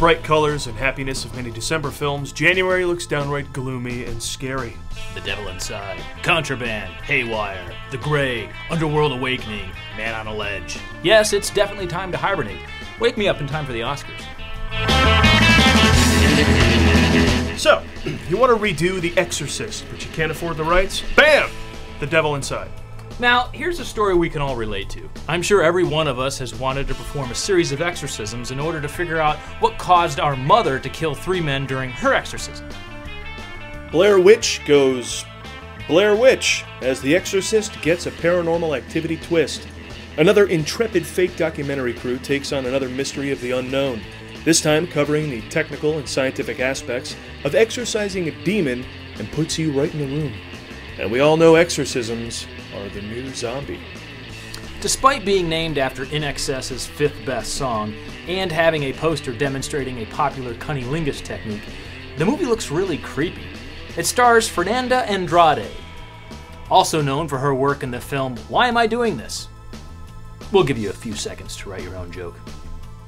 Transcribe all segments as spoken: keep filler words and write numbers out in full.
bright colors and happiness of many December films, January looks downright gloomy and scary. The Devil Inside, Contraband, Haywire, The Grey, Underworld Awakening, Man on a Ledge. Yes, it's definitely time to hibernate. Wake me up in time for the Oscars. So, you want to redo The Exorcist, but you can't afford the rights? Bam! The Devil Inside. Now, here's a story we can all relate to. I'm sure every one of us has wanted to perform a series of exorcisms in order to figure out what caused our mother to kill three men during her exorcism. Blair Witch goes Blair Witch as The Exorcist gets a Paranormal Activity twist. Another intrepid fake documentary crew takes on another mystery of the unknown, this time covering the technical and scientific aspects of exorcising a demon, and puts you right in the room. And we all know exorcisms are the new zombie. Despite being named after I N X S's fifth best song and having a poster demonstrating a popular cunnilingus technique, the movie looks really creepy. It stars Fernanda Andrade, also known for her work in the film Why Am I Doing This? We'll give you a few seconds to write your own joke.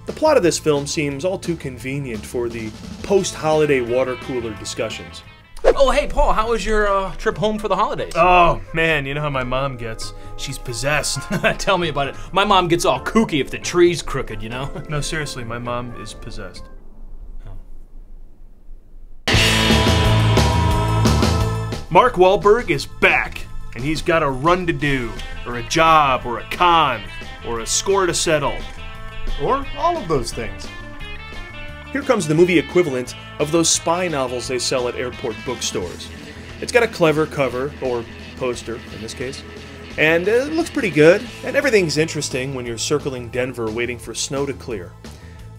The plot of this film seems all too convenient for the post-holiday water cooler discussions. Oh, hey, Paul, how was your uh, trip home for the holidays? Oh, man, you know how my mom gets. She's possessed. Tell me about it. My mom gets all kooky if the tree's crooked, you know? No, seriously, my mom is possessed. Oh. Mark Wahlberg is back, and he's got a run to do, or a job, or a con, or a score to settle. Or all of those things. Here comes the movie equivalent of those spy novels they sell at airport bookstores. It's got a clever cover, or poster in this case, and it looks pretty good, and everything's interesting when you're circling Denver waiting for snow to clear.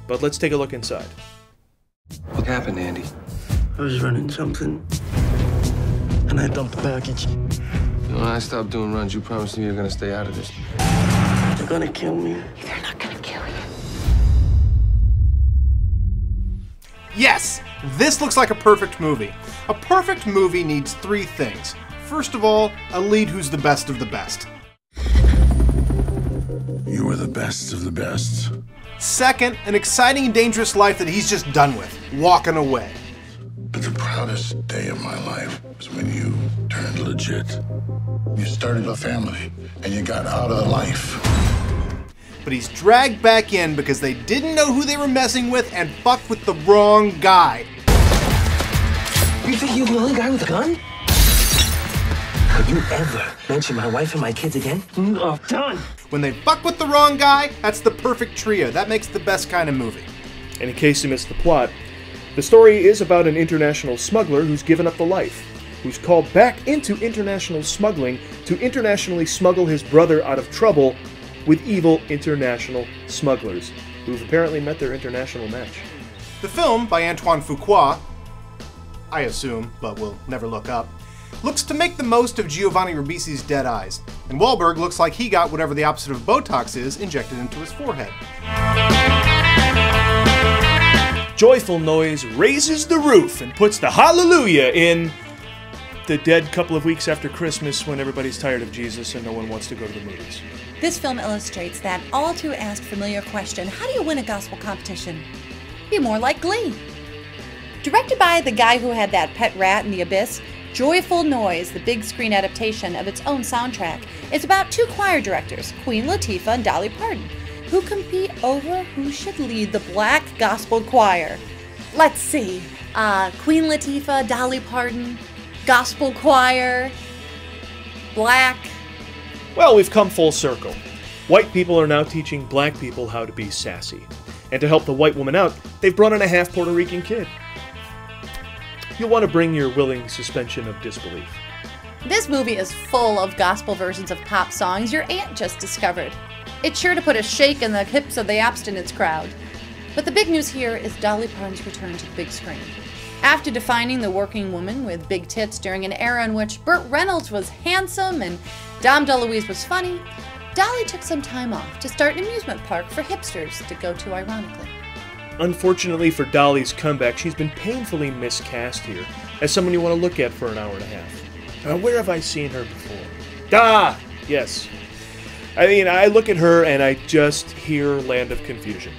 But let's take a look inside. What happened, Andy? I was running something, and I dumped the package. When I stopped doing runs, you promised me you were gonna stay out of this. They're gonna kill me. They're not gonna kill you. Yes, this looks like a perfect movie. A perfect movie needs three things. First of all, a lead who's the best of the best. You are the best of the best. Second, an exciting and dangerous life that he's just done with, walking away. But the proudest day of my life was when you turned legit. You started a family, and you got out of life. But he's dragged back in because they didn't know who they were messing with and fucked with the wrong guy. You think you're the only guy with a gun? Could you ever mention my wife and my kids again? You are done. When they fuck with the wrong guy, that's the perfect trio. That makes the best kind of movie. And in case you missed the plot, the story is about an international smuggler who's given up the life, who's called back into international smuggling to internationally smuggle his brother out of trouble with evil international smugglers, who've apparently met their international match. The film, by Antoine Fuqua, I assume, but we'll never look up, looks to make the most of Giovanni Ribisi's dead eyes, and Wahlberg looks like he got whatever the opposite of Botox is injected into his forehead. Joyful Noise raises the roof and puts the hallelujah in the dead couple of weeks after Christmas when everybody's tired of Jesus and no one wants to go to the movies. This film illustrates that all too asked familiar question, how do you win a gospel competition? Be more like Glee. Directed by the guy who had that pet rat in the abyss, Joyful Noise, the big screen adaptation of its own soundtrack, is about two choir directors, Queen Latifah and Dolly Parton, who compete over who should lead the black gospel choir. Let's see, uh, Queen Latifah, Dolly Parton, gospel choir, black. Well, we've come full circle. White people are now teaching black people how to be sassy. And to help the white woman out, they've brought in a half Puerto Rican kid. You'll want to bring your willing suspension of disbelief. This movie is full of gospel versions of pop songs your aunt just discovered. It's sure to put a shake in the hips of the abstinence crowd. But the big news here is Dolly Parton's return to the big screen. After defining the working woman with big tits during an era in which Burt Reynolds was handsome and Dom DeLuise was funny, Dolly took some time off to start an amusement park for hipsters to go to ironically. Unfortunately for Dolly's comeback, she's been painfully miscast here as someone you want to look at for an hour and a half. Now, where have I seen her before? Ah! Yes. I mean, I look at her and I just hear Land of Confusion.